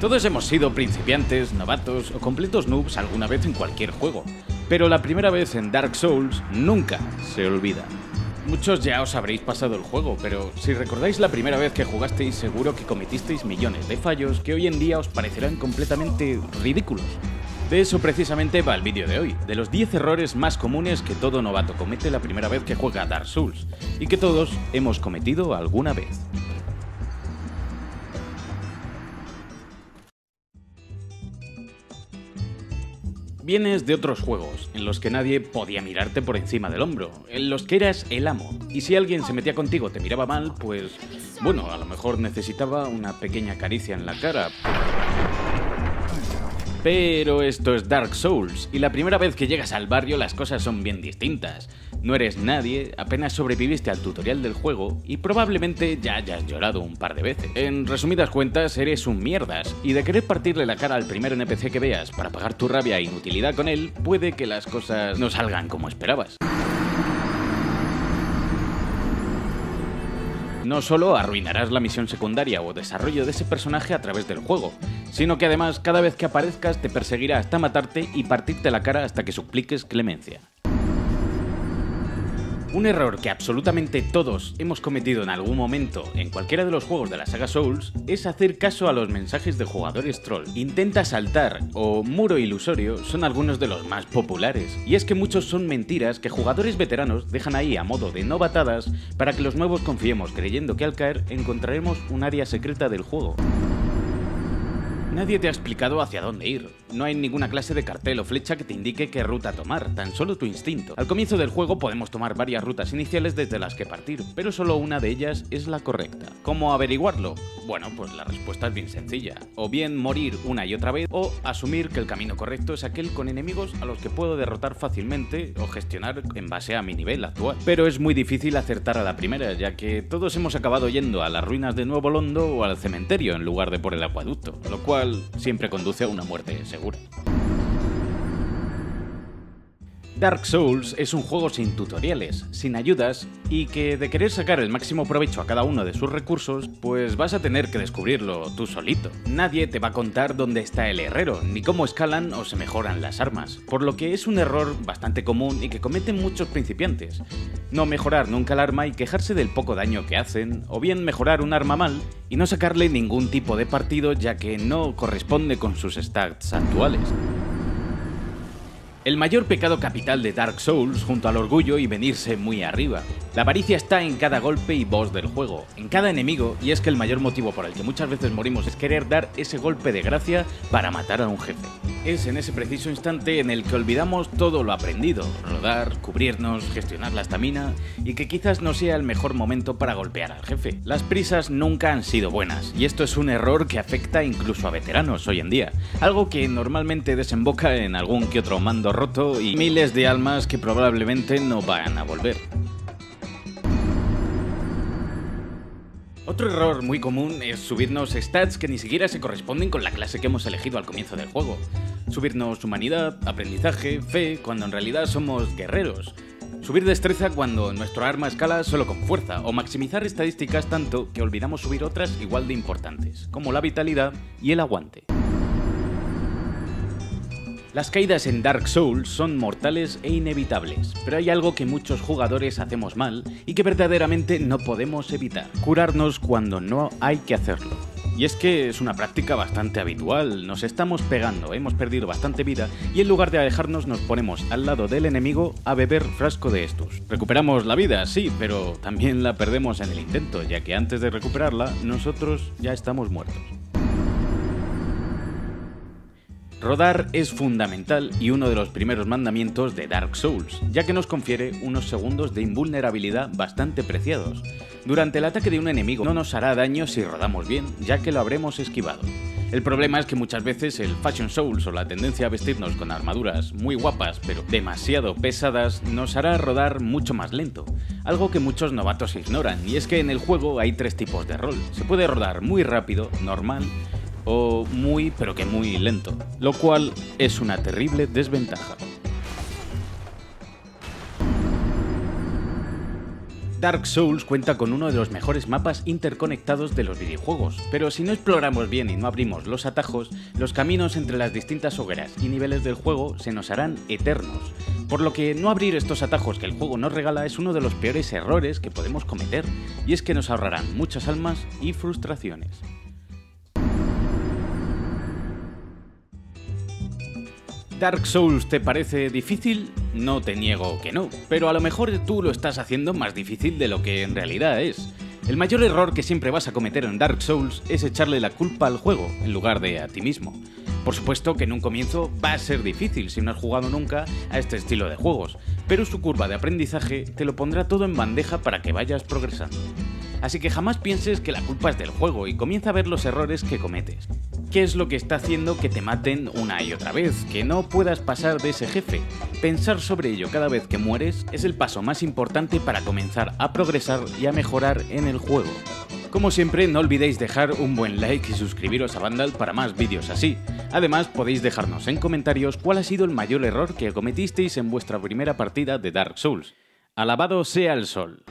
Todos hemos sido principiantes, novatos o completos noobs alguna vez en cualquier juego, pero la primera vez en Dark Souls nunca se olvida. Muchos ya os habréis pasado el juego, pero si recordáis la primera vez que jugasteis seguro que cometisteis millones de fallos que hoy en día os parecerán completamente ridículos. De eso precisamente va el vídeo de hoy, de los 10 errores más comunes que todo novato comete la primera vez que juega Dark Souls, y que todos hemos cometido alguna vez. Vienes de otros juegos, en los que nadie podía mirarte por encima del hombro, en los que eras el amo, y si alguien se metía contigo te miraba mal, pues bueno, a lo mejor necesitaba una pequeña caricia en la cara. Pero esto es Dark Souls, y la primera vez que llegas al barrio las cosas son bien distintas. No eres nadie, apenas sobreviviste al tutorial del juego y probablemente ya hayas llorado un par de veces. En resumidas cuentas, eres un mierdas, y de querer partirle la cara al primer NPC que veas para pagar tu rabia e inutilidad con él, puede que las cosas no salgan como esperabas. No solo arruinarás la misión secundaria o desarrollo de ese personaje a través del juego, sino que además cada vez que aparezcas te perseguirá hasta matarte y partirte la cara hasta que supliques clemencia. Un error que absolutamente todos hemos cometido en algún momento en cualquiera de los juegos de la saga Souls es hacer caso a los mensajes de jugadores troll. Intenta saltar o muro ilusorio son algunos de los más populares, y es que muchos son mentiras que jugadores veteranos dejan ahí a modo de novatadas para que los nuevos confiemos creyendo que al caer encontraremos un área secreta del juego. Nadie te ha explicado hacia dónde ir, no hay ninguna clase de cartel o flecha que te indique qué ruta tomar, tan solo tu instinto. Al comienzo del juego podemos tomar varias rutas iniciales desde las que partir, pero solo una de ellas es la correcta. ¿Cómo averiguarlo? Bueno, pues la respuesta es bien sencilla, o bien morir una y otra vez, o asumir que el camino correcto es aquel con enemigos a los que puedo derrotar fácilmente o gestionar en base a mi nivel actual. Pero es muy difícil acertar a la primera, ya que todos hemos acabado yendo a las ruinas de Nuevo Londo o al cementerio en lugar de por el acueducto, lo cual siempre conduce a una muerte segura. Dark Souls es un juego sin tutoriales, sin ayudas, y que de querer sacar el máximo provecho a cada uno de sus recursos, pues vas a tener que descubrirlo tú solito. Nadie te va a contar dónde está el herrero, ni cómo escalan o se mejoran las armas, por lo que es un error bastante común y que cometen muchos principiantes. No mejorar nunca el arma y quejarse del poco daño que hacen, o bien mejorar un arma mal y no sacarle ningún tipo de partido ya que no corresponde con sus stats actuales. El mayor pecado capital de Dark Souls, junto al orgullo y venirse muy arriba. La avaricia está en cada golpe y boss del juego, en cada enemigo, y es que el mayor motivo por el que muchas veces morimos es querer dar ese golpe de gracia para matar a un jefe. Es en ese preciso instante en el que olvidamos todo lo aprendido, rodar, cubrirnos, gestionar la estamina, y que quizás no sea el mejor momento para golpear al jefe. Las prisas nunca han sido buenas, y esto es un error que afecta incluso a veteranos hoy en día, algo que normalmente desemboca en algún que otro mando roto y miles de almas que probablemente no van a volver. Otro error muy común es subirnos stats que ni siquiera se corresponden con la clase que hemos elegido al comienzo del juego. Subirnos humanidad, aprendizaje, fe, cuando en realidad somos guerreros. Subir destreza cuando nuestro arma escala solo con fuerza, o maximizar estadísticas tanto que olvidamos subir otras igual de importantes, como la vitalidad y el aguante. Las caídas en Dark Souls son mortales e inevitables, pero hay algo que muchos jugadores hacemos mal y que verdaderamente no podemos evitar: curarnos cuando no hay que hacerlo. Y es que es una práctica bastante habitual, nos estamos pegando, hemos perdido bastante vida y en lugar de alejarnos nos ponemos al lado del enemigo a beber frasco de estos. Recuperamos la vida, sí, pero también la perdemos en el intento, ya que antes de recuperarla nosotros ya estamos muertos. Rodar es fundamental y uno de los primeros mandamientos de Dark Souls, ya que nos confiere unos segundos de invulnerabilidad bastante preciados. Durante el ataque de un enemigo no nos hará daño si rodamos bien, ya que lo habremos esquivado. El problema es que muchas veces el Fashion Souls o la tendencia a vestirnos con armaduras muy guapas pero demasiado pesadas nos hará rodar mucho más lento, algo que muchos novatos ignoran, y es que en el juego hay tres tipos de rol. Se puede rodar muy rápido, normal, o muy, pero que muy lento, lo cual es una terrible desventaja. Dark Souls cuenta con uno de los mejores mapas interconectados de los videojuegos, pero si no exploramos bien y no abrimos los atajos, los caminos entre las distintas hogueras y niveles del juego se nos harán eternos, por lo que no abrir estos atajos que el juego nos regala es uno de los peores errores que podemos cometer, y es que nos ahorrarán muchas almas y frustraciones. ¿Dark Souls te parece difícil? No te niego que no, pero a lo mejor tú lo estás haciendo más difícil de lo que en realidad es. El mayor error que siempre vas a cometer en Dark Souls es echarle la culpa al juego, en lugar de a ti mismo. Por supuesto que en un comienzo va a ser difícil si no has jugado nunca a este estilo de juegos, pero su curva de aprendizaje te lo pondrá todo en bandeja para que vayas progresando. Así que jamás pienses que la culpa es del juego y comienza a ver los errores que cometes. ¿Qué es lo que está haciendo que te maten una y otra vez, que no puedas pasar de ese jefe? Pensar sobre ello cada vez que mueres es el paso más importante para comenzar a progresar y a mejorar en el juego. Como siempre, no olvidéis dejar un buen like y suscribiros a Vandal para más vídeos así. Además, podéis dejarnos en comentarios cuál ha sido el mayor error que cometisteis en vuestra primera partida de Dark Souls. ¡Alabado sea el sol!